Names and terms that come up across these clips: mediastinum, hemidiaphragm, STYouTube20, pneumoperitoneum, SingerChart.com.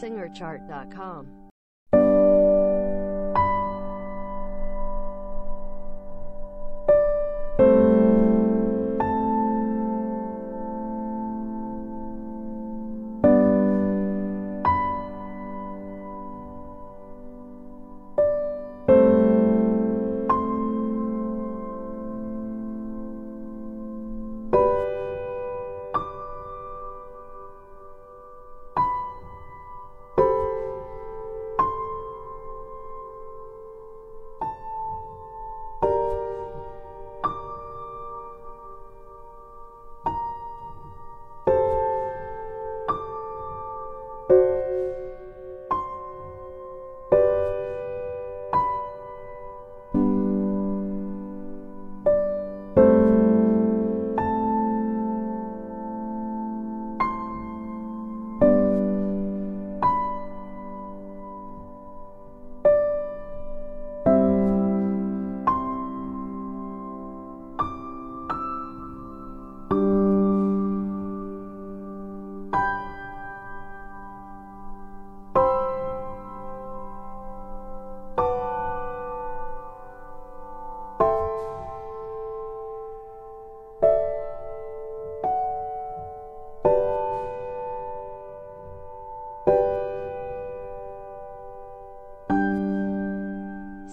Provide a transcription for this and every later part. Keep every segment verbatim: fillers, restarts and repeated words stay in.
Singer Chart dot com.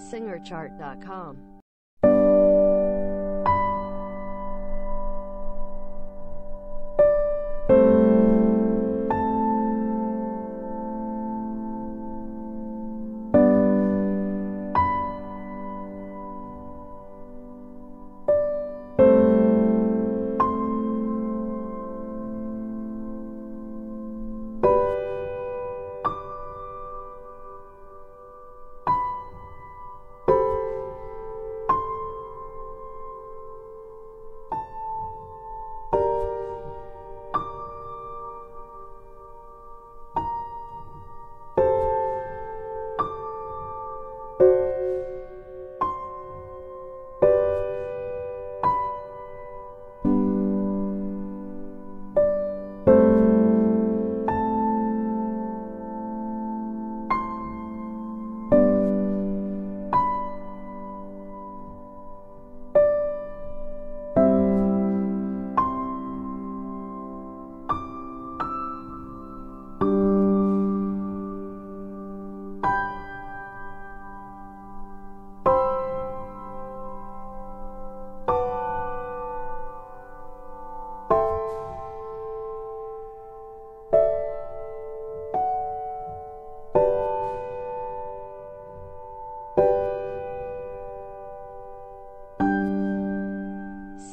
Singer Chart dot com.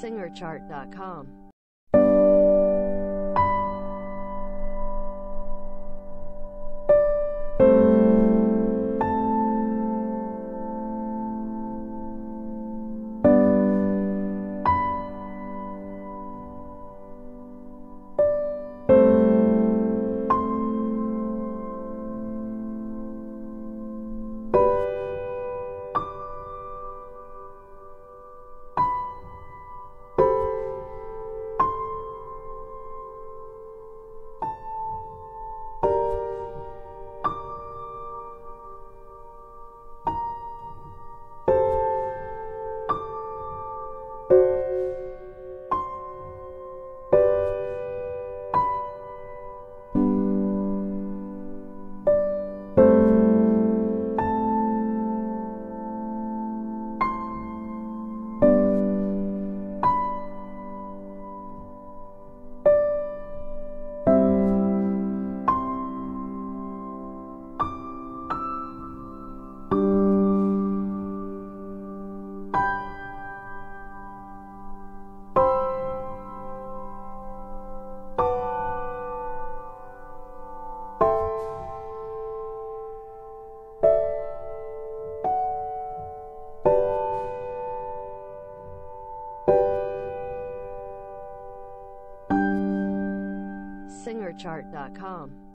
Singer Chart dot com. Singer Chart dot com.